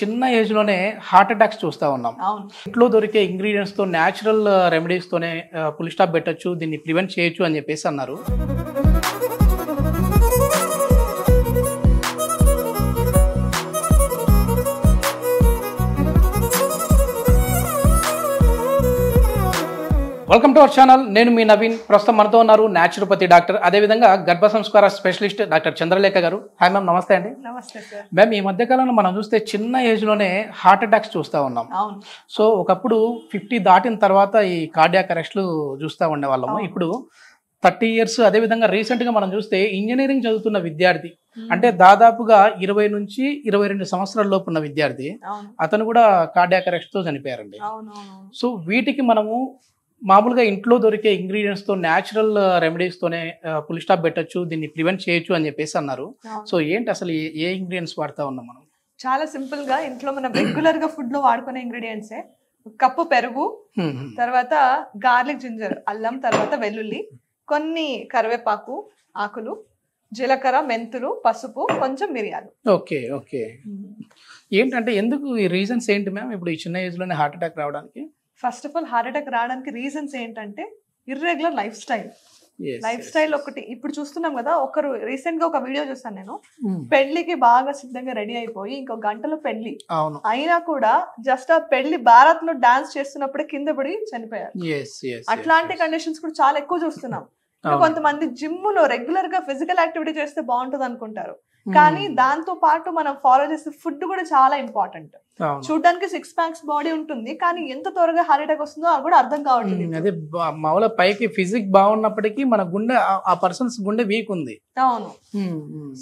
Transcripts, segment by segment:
చిన్న ఏజ్లోనే heart attacks చూస్తూ ఉన్నాం. ఇంట్లో దొరికే ఇంగ్రీడియంట్స్తో న్యాచురల్ రెమెడీస్తోనే ఫుల్ స్టాప్ పెట్టచ్చు, దీన్ని ప్రివెంట్ చేయొచ్చు అని చెప్పేసి అన్నారు. వెల్కమ్ టు అవర్ ఛానల్, నేను మీ నవీన్. ప్రస్తుతం మనతో ఉన్నారు న్యాచురోపతి డాక్టర్, అదేవిధంగా గర్భ సంస్కార స్పెషలిస్ట్ డాక్టర్ చంద్రలేఖ గారు. హాయ్ మ్యామ్, నమస్తే అండి. నమస్తే సార్. మ్యామ్, ఈ మధ్యకాలంలో మనం చూస్తే చిన్న ఏజ్లోనే హార్ట్ అటాక్స్ చూస్తూ ఉన్నాం. సో ఒకప్పుడు 50 దాటిన తర్వాత ఈ కార్డియాక్ అరెస్టులు చూస్తూ ఉండేవాళ్ళము. ఇప్పుడు 30 years, అదేవిధంగా రీసెంట్గా మనం చూస్తే ఇంజనీరింగ్ చదువుతున్న విద్యార్థి, అంటే దాదాపుగా 20 నుంచి 22 సంవత్సరాల లోపు ఉన్న విద్యార్థి, అతను కూడా కార్డియాక్ అరెస్ట్తో చనిపోయారండి. సో వీటికి మనము మామూలుగా ఇంట్లో దొరికే ఇంగ్రీడియంట్స్తో న్యాచురల్ రెమెడీస్తోనే ఫుల్ స్టాప్ పెట్టచ్చు, దీన్ని ప్రివెంట్ చేయొచ్చు అని చెప్పేసి అన్నారు. సో ఏంటి అసలు ఏ ఇంగ్రీడియంట్స్ వాడుతూ ఉన్నాం మనం? చాలా సింపుల్గా ఇంట్లో మనం రెగ్యులర్గా ఫుడ్లో వాడుకునే ఇంగ్రీడియంట్సే. కప్పు పెరుగు, తర్వాత గార్లిక్ జింజర్ అల్లం, తర్వాత వెల్లుల్లి, కొన్ని కరివేపాకు ఆకులు, జీలకర్ర, మెంతులు, పసుపు, కొంచెం మిరియాలు. Okay okay. ఏంటంటే ఎందుకు ఈ రీజన్స్ ఏంటి మ్యామ్ ఇప్పుడు ఈ చిన్న ఏజ్లోనే హార్ట్ అటాక్ రావడానికి? First of all heart attack రావడానికి రీజన్స్ ఏంటంటే ఇర్రెగ్యులర్ లైఫ్ స్టైల్ ఒకటి. ఇప్పుడు చూస్తున్నాం కదా, ఒకరు రీసెంట్ గా ఒక వీడియో చూసాను నేను, పెళ్లికి బాగా సిద్ధంగా రెడీ అయిపోయి ఇంకో గంటలో పెళ్లి అయినా కూడా జస్ట్ ఆ పెళ్లి భారత్ లో డాన్స్ చేస్తున్నప్పుడే కింద పడి చనిపోయారు. అట్లాంటి కండిషన్స్ కూడా చాలా ఎక్కువ చూస్తున్నాం. కొంతమంది జిమ్ లో రెగ్యులర్ గా ఫిజికల్ యాక్టివిటీ చేస్తే బాగుంటది అనుకుంటారు, కానీ దాంతో పాటు మనం ఫాలో చేసే ఫుడ్ కూడా చాలా ఇంపార్టెంట్. చూడడానికి 6 packs బాడీ ఉంటుంది, కానీ ఎంత త్వరగా హార్ట్ అటాక్ వస్తుందో అది కూడా అర్థం కావట్లేదు. అదే మామూలు పైకి ఫిజిక్ బాగున్నప్పటికీ మన గుండె, ఆ పర్సన్స్ గుండె వీక్ ఉంది. అవును.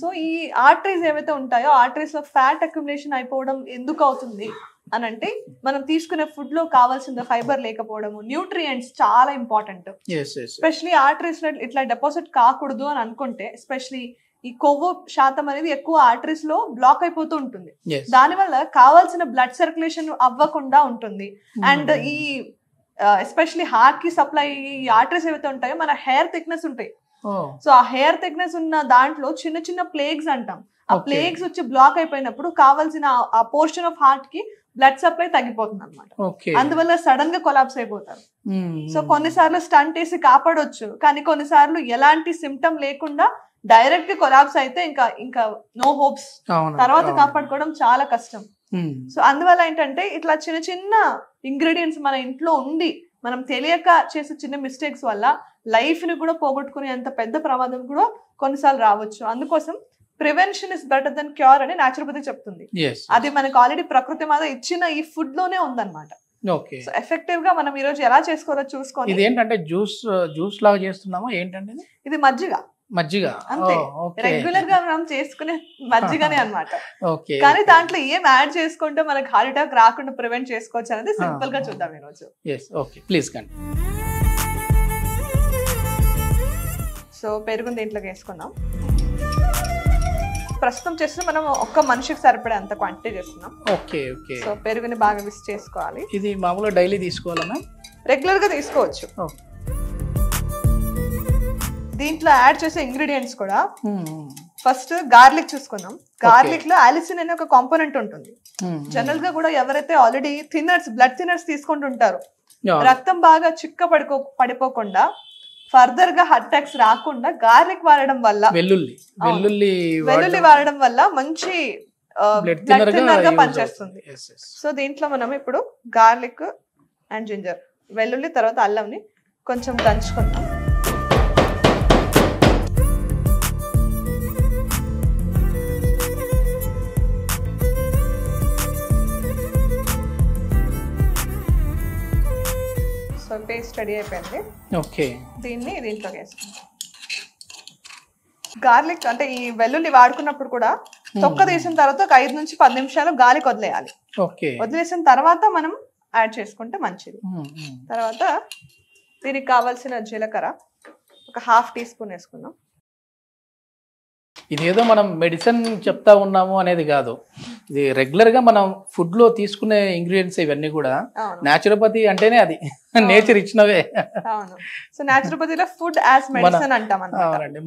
సో ఈ ఆర్టరీస్ ఏవైతే ఉంటాయో ఆర్టరీస్ లో ఫ్యాట్ అక్యుములేషన్ అయిపోవడం ఎందుకు అవుతుంది అని అంటే, మనం తీసుకునే ఫుడ్ లో కావాల్సిన ఫైబర్ లేకపోవడము, న్యూట్రియంట్స్ చాలా ఇంపార్టెంట్. ఎస్పెషలీ ఆర్టరీస్ లో ఇట్లా డిపాజిట్ కాకూడదు అని అనుకుంటే, ఎస్పెషలీ ఈ కొవ్వు శాతం అనేది ఎక్కువ ఆర్టరీస్ లో బ్లాక్ అయిపోతూ ఉంటుంది. దానివల్ల కావాల్సిన బ్లడ్ సర్క్యులేషన్ అవ్వకుండా ఉంటుంది. అండ్ ఈ ఎస్పెషలీ హార్ట్ కి సప్లై ఆర్టరీస్ ఏవైతే ఉంటాయో, మన హెయిర్ థిక్నెస్ ఉంటాయి. సో ఆ హెయిర్ థిక్నెస్ ఉన్న దాంట్లో చిన్న చిన్న ప్లేగ్స్ అంటాం. ఆ ప్లేగ్స్ వచ్చి బ్లాక్ అయిపోయినప్పుడు కావాల్సిన ఆ పోర్షన్ ఆఫ్ హార్ట్ కి బ్లడ్ సప్లై తగ్గిపోతుంది అనమాట. అందువల్ల సడన్ గా కొలాప్స్ అయిపోతారు. సో కొన్నిసార్లు స్టంట్ వేసి కాపాడొచ్చు, కానీ కొన్నిసార్లు ఎలాంటి సిమ్టమ్ లేకుండా డైరెక్ట్ గా కొలాప్స్ అయితే ఇంకా నో హోప్స్, తర్వాత కాపాడుకోవడం చాలా కష్టం. సో అందువల్ల ఏంటంటే ఇట్లా చిన్న చిన్న ఇంగ్రీడియంట్స్ మన ఇంట్లో ఉండి మనం తెలియక చేసే చిన్న మిస్టేక్స్ వల్ల లైఫ్ ని కూడా పోగొట్టుకునే అంత పెద్ద ప్రమాదం కూడా కొన్నిసార్లు రావచ్చు. అందుకోసం prevention is better then cure అని న్యాచురోపతి చెప్తుంది. అది మనకు ఆల్రెడీ ప్రకృతి మాత ఇచ్చిన ఈ ఫుడ్ లోనే ఉందన్నమాట. సో ఎఫెక్టివ్ గా మనం ఈ రోజు ఎలా చేసుకోవాలో చూసుకోవాలి. ఇది ఏంటంటే జ్యూస్ లాగా చేస్తున్నామా ఏంటంటే? ఇది మజ్జిగ అంతే, రెగ్యులర్ గా మనం చేసుకునే మజ్జిగనే అనమాట. కానీ దాంట్లో ఏం యాడ్ చేసుకుంటే మనకు హార్ట్ అటాక్ రాకుండా ప్రివెంట్ చేసుకోవచ్చు అనేది సింపుల్ గా చూద్దాం ఈ రోజు. సో పెరుగు దీంట్లోకి వేసుకున్నాం. ప్రస్తుతం చేస్తే మనం ఒక్క మనిషికి సరిపడే అంత క్వాంటిటీ చేస్తున్నాం. Okay okay. సో పెరుగుని బాగా మిక్స్ చేసుకోవాలి. ఇది మామూలుగా డైలీ తీసుకోవాలన్నా రెగ్యులర్ గా తీసుకోవచ్చు. దీంట్లో యాడ్ చేసే ఇంగ్రీడియంట్స్ కూడా, ఫస్ట్ గార్లిక్ చూసుకున్నాం. గార్లిక్ లో అలిసిన్ అనే ఒక కాంపోనెంట్ ఉంటుంది. జనరల్ గా కూడా ఎవరైతే ఆల్రెడీ బ్లడ్ థిన్నర్స్ తీసుకుంటుంటారు, రక్తం బాగా చిక్క పడిపోకుండా ఫర్దర్ గా హార్ట్ అటాక్స్ రాకుండా గార్లిక్ వాడడం వల్ల, వెల్లుల్లి వాడడం వల్ల మంచి బ్లడ్ థిన్నర్ గా పనిచేస్తుంది. సో దీంట్లో మనం ఇప్పుడు గార్లిక్ అండ్ జింజర్, వెల్లుల్లి తర్వాత అల్లంని కొంచెం దంచుకుందాం. పేస్ట్ రెడీ అయిపోయింది. ఓకే. దీన్ని దీంట్లో వేసుకుంటాం. గార్లిక్ అంటే ఈ వెల్లుల్లి వాడుకున్నప్పుడు కూడా తొక్క తీసిన తర్వాత ఒక 5 నుంచి 10 నిమిషాలు గాలికి వదిలేయాలి. ఓకే. వదిలేసిన తర్వాత మనం యాడ్ చేసుకుంటే మంచిది. తర్వాత దీనికి కావాల్సిన జీలకర్ర ఒక 1/2 teaspoon వేసుకుందాం. ఇదేదో మనం మెడిసిన్ చెప్తా ఉన్నాము అనేది కాదు, ఇది రెగ్యులర్ గా మనం ఫుడ్ లో తీసుకునే ఇంగ్రీడియంట్స్ ఇవన్నీ కూడా. న్యాచురోపతి అంటేనే అది నేచర్ ఇచ్చినవే. సో న్యాచురోపతిలో ఫుడ్ యాజ్ మెడిసిన్ అంటాం.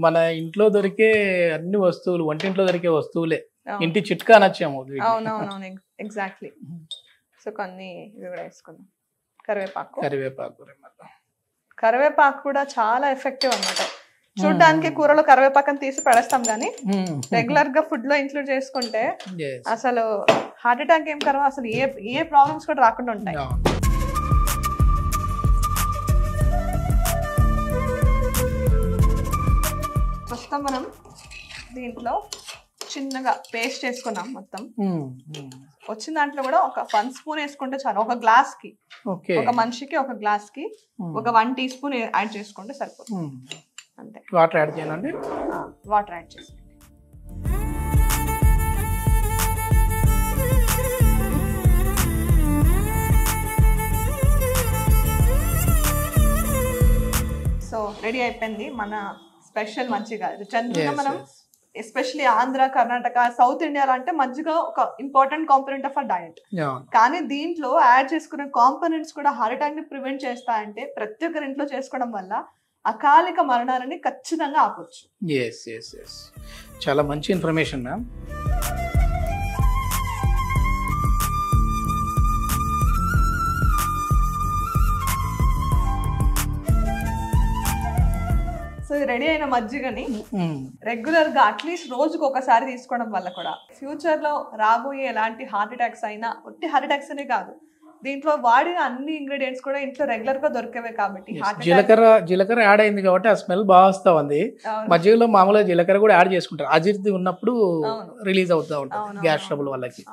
మన ఇంట్లో దొరికే అన్ని వస్తువులు, వంటింట్లో దొరికే వస్తువులే ఇంటి చిట్కా నచ్చాము. అవునవునవును, ఎగ్జాక్ట్లీ. సో కొన్ని ఇవి కూడా వేసుకుందాం. కరివేపాకు, కరివేపాకు కూడా చాలా ఎఫెక్టివ్ అన్నమాట. చూడ్డానికి కూరలో కరివేపాకు తీసి పడేస్తాం గానీ రెగ్యులర్ గా ఫుడ్ లో ఇంక్లూడ్ చేసుకుంటే అసలు హార్ట్ అటాక్ ఏం కరవా, అసలు ఏ ఏ ప్రాబ్లమ్స్ కూడా రాకుండా ఉంటాయి. ఫస్ట్ మనం దీంట్లో చిన్నగా పేస్ట్ చేసుకున్నాం మొత్తం. వచ్చిన దాంట్లో కూడా ఒక 1 స్పూన్ వేసుకుంటే చాలు. ఒక గ్లాస్ కి, ఒక మనిషికి ఒక గ్లాస్ కి ఒక 1 టీ స్పూన్ యాడ్ చేసుకుంటే సరిపోతుంది. అంతే. వాటర్ యాడ్ చేయాలండి. వాటర్ యాడ్ చేసుకోండి. సో రెడీ అయిపోయింది మన స్పెషల్ మజ్జిగ. చంద్రుగా మనం especially Andhra, Karnataka, south India అంటే మజ్జిగ ఒక important component of a diet. కానీ దీంట్లో యాడ్ చేసుకునే కాంపోనెంట్స్ కూడా హార్ట్ అటాక్ ని ప్రివెంట్ చేస్తాయంటే ప్రతి ఒక్కరి ఇంట్లో చేసుకోవడం వల్ల అకాలిక మరణాలని ఖచ్చితంగా ఆపొచ్చు. చాలా మంచి ఇన్ఫర్మేషన్ మ్యామ్. సో రెడీ అయిన మజ్జిగని రెగ్యులర్ గా అట్లీస్ట్ రోజుకు ఒకసారి తీసుకోవడం వల్ల కూడా ఫ్యూచర్ లో రాబోయే ఎలాంటి హార్ట్ అటాక్స్ అయినా, ఒట్టి హార్ట్ అటాక్స్ అనే కాదు, దీంట్లో వాడిన అన్ని ఇంగ్రీడియంట్స్ కూడా ఇంట్లో రెగ్యులర్ గా దొరికేవే కాబట్టి. జీలకర్ర యాడ్ అయింది కాబట్టి ఆ స్మెల్ బాగా వస్తా ఉంది. మజ్జిగలో మామూలుగా జీలకర్ర కూడా యాడ్ చేసుకుంటారు అజీర్తి ఉన్నప్పుడు, రిలీజ్ అవుతా ఉంటారు గ్యాస్ ట్రబుల్ వాళ్ళకి.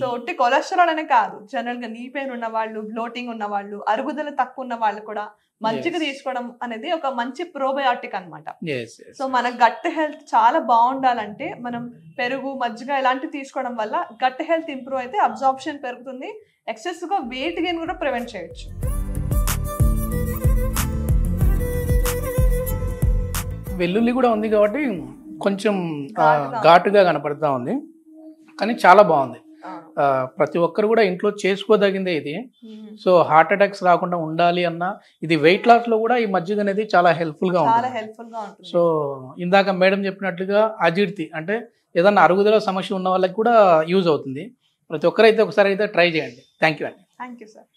సో ఒట్టి కొలెస్ట్రాల్ అనే కాదు, జనరల్ గా నీ పెయిన్ ఉన్న వాళ్ళు, బ్లోటింగ్ ఉన్న వాళ్ళు, అరుగుదల తక్కువ ఉన్న వాళ్ళు కూడా మజ్జిగ తీసుకోవడం అనేది ఒక మంచి ప్రోబయాటిక్ అనమాట. సో మన గట్ హెల్త్ చాలా బాగుండాలంటే మనం పెరుగు, మజ్జిగ ఇలాంటివి తీసుకోవడం వల్ల గట్ హెల్త్ ఇంప్రూవ్ అయితే అబ్జార్ప్షన్ పెరుగుతుంది. ఎక్సెస్ గా వెయిట్ గెయిన్ కూడా ప్రివెంట్ చేయొచ్చు. వెల్లుల్లి కూడా ఉంది కాబట్టి కొంచెం ఘాటుగా కనపడతా ఉంది, కానీ చాలా బాగుంది. ప్రతి ఒక్కరు కూడా ఇంట్లో చేసుకోదగిందే ఇది. సో హార్ట్ అటాక్స్ రాకుండా ఉండాలి అన్నా, ఇది వెయిట్ లాస్ లో కూడా ఈ మజ్జిగ అనేది చాలా హెల్ప్ఫుల్ గా ఉంటుంది. సో ఇందాక మేడం చెప్పినట్లుగా అజీర్తి అంటే ఏదన్నా అరుగుదల సమస్య ఉన్న వాళ్ళకి కూడా యూజ్ అవుతుంది. ప్రతి ఒక్కరైతే ఒకసారి అయితే ట్రై చేయండి. థ్యాంక్ యూ అండి. Thank you sir.